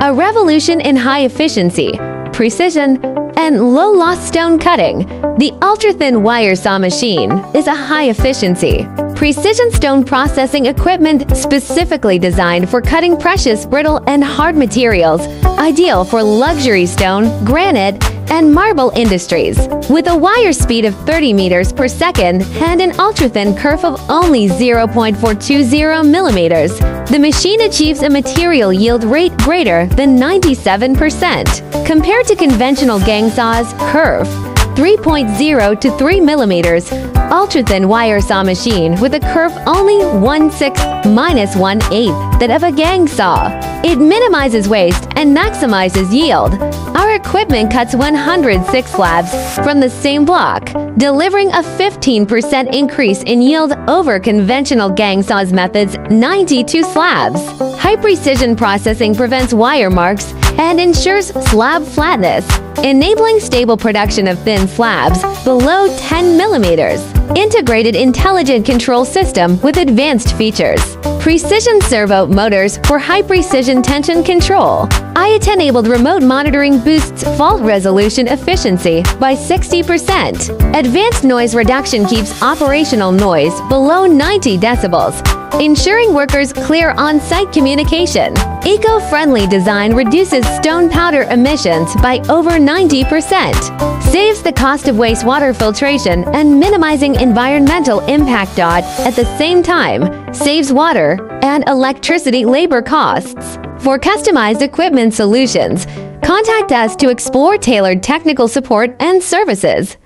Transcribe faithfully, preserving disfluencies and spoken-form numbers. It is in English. A revolution in high efficiency, precision, and low-loss stone cutting, the ultra-thin wire saw machine is a high-efficiency, precision stone processing equipment specifically designed for cutting precious, brittle, and hard materials, ideal for luxury stone, granite, and marble industries. With a wire speed of thirty meters per second and an ultra-thin kerf of only zero point four two zero millimeters, the machine achieves a material yield rate greater than ninety-seven percent. Compared to conventional gang saws, kerf three point zero to three millimeters, ultra-thin wire saw machine with a kerf only one sixth minus one eighth that of a gang saw. It minimizes waste and maximizes yield. Our equipment cuts one hundred six slabs from the same block, delivering a fifteen percent increase in yield over conventional gang saws methods ninety-two slabs. High-precision processing prevents wire marks and ensures slab flatness, enabling stable production of thin slabs below ten millimeters. Integrated intelligent control system with advanced features. Precision servo motors for high-precision tension control. I O T-enabled remote monitoring boosts fault resolution efficiency by sixty percent. Advanced noise reduction keeps operational noise below ninety decibels, ensuring workers clear on-site communication. Eco-friendly design reduces stone powder emissions by over ninety percent, saves the cost of wastewater filtration and minimizing environmental impact. At the same time, saves water and electricity labor costs. For customized equipment solutions, contact us to explore tailored technical support and services.